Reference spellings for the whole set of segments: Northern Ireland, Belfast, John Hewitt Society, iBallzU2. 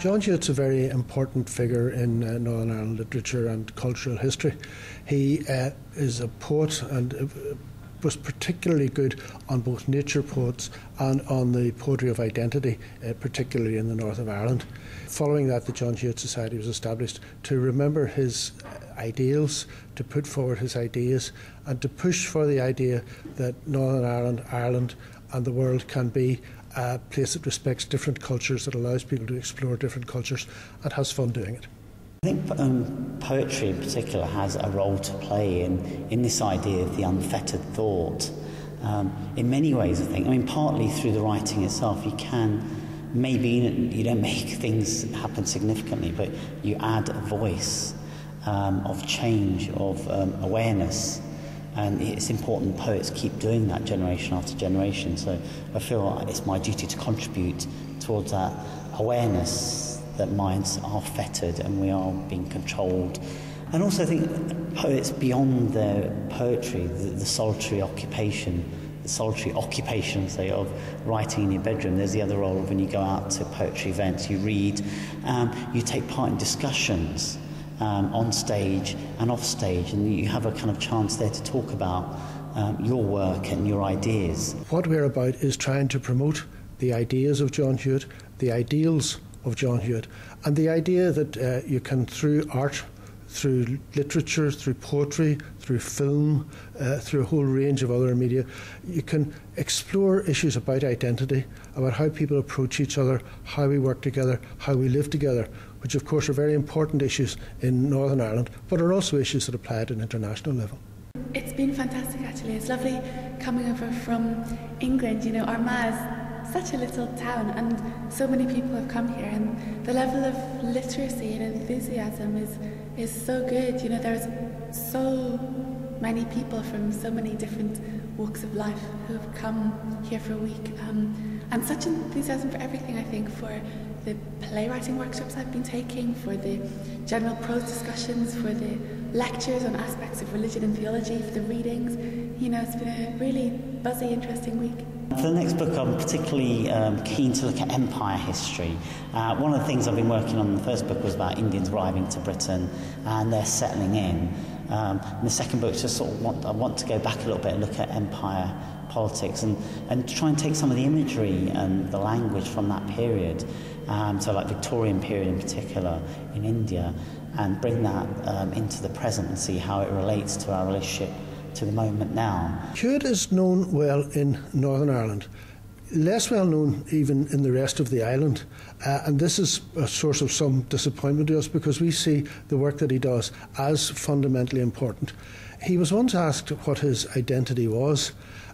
John Hewitt's a very important figure in Northern Ireland literature and cultural history. He is a poet and was particularly good on both nature poets and on the poetry of identity, particularly in the north of Ireland. Following that, the John Hewitt Society was established to remember his ideals, to put forward his ideas, and to push for the idea that Northern Ireland, Ireland and the world can be a place that respects different cultures, that allows people to explore different cultures and has fun doing it. I think poetry in particular has a role to play in this idea of the unfettered thought. In many ways, I think, parttly through the writing itself, you can, maybe you don't make things happen significantly, but you add a voice of change, of awareness, and it's important poets keep doing that generation after generation. So I feel it's my duty to contribute towards that awareness that minds are fettered and we are being controlled. And also I think poets, beyond their poetry, the solitary occupation, say, of writing in your bedroom, there's the other role of when you go out to poetry events, you read, you take part in discussions on stage and off stage, and you have a kind of chance there to talk about your work and your ideas. What we're about is trying to promote the ideas of John Hewitt, the ideals of John Hewitt, and the idea that you can, through art, through literature, through poetry, through film, through a whole range of other media, you can explore issues about identity, about how people approach each other, how we work together, how we live together, which of course are very important issues in Northern Ireland, but are also issues that apply at an international level. It's been fantastic, actually. It's lovely coming over from England. You know, Armagh's such a little town and so many people have come here, and the level of literacy and enthusiasm is so good. You know, there's so many people from so many different walks of life who have come here for a week, and such enthusiasm for everything. I think for the playwriting workshops I've been taking, for the general prose discussions, for the lectures on aspects of religion and theology, for the readings. You know, it's been a really buzzy, interesting week. For the next book, I'm particularly keen to look at empire history. One of the things I've been working on in the first book was about Indians arriving to Britain and their settling in. And the second book, just sort of I want to go back a little bit and look at empire politics and try and take some of the imagery and the language from that period, so like Victorian period in particular in India, and bring that into the present and see how it relates to our relationship to the moment now. Hewitt is known well in Northern Ireland, less well known even in the rest of the island, and this is a source of some disappointment to us, because we see the work that he does as fundamentally important. He was once asked what his identity was,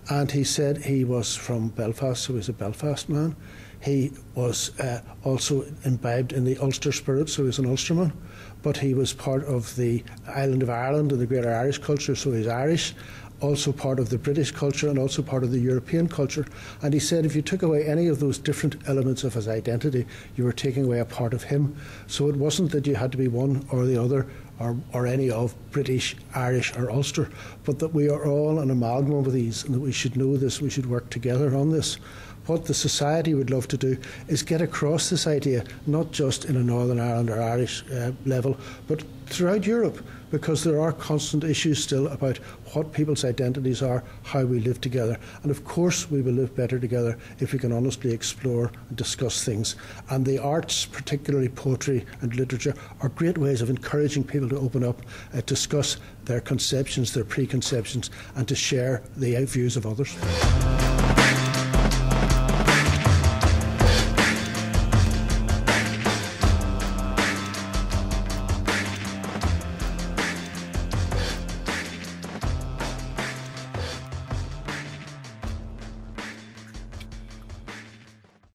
and he said he was from Belfast, so he's a Belfast man. He was also imbibed in the Ulster spirit, so he's an Ulsterman, but he was part of the island of Ireland and the greater Irish culture, so he's Irish, also part of the British culture and also part of the European culture. And he said if you took away any of those different elements of his identity, you were taking away a part of him. So it wasn't that you had to be one or the other, or any of British, Irish or Ulster, but that we are all an amalgam of these, and that we should know this, we should work together on this. What the society would love to do is get across this idea, not just in a Northern Ireland or Irish level, but throughout Europe, because there are constant issues still about what people's identities are, how we live together. And of course we will live better together if we can honestly explore and discuss things. And the arts, particularly poetry and literature, are great ways of encouraging people to open up, discuss their conceptions, their preconceptions, and to share the views of others.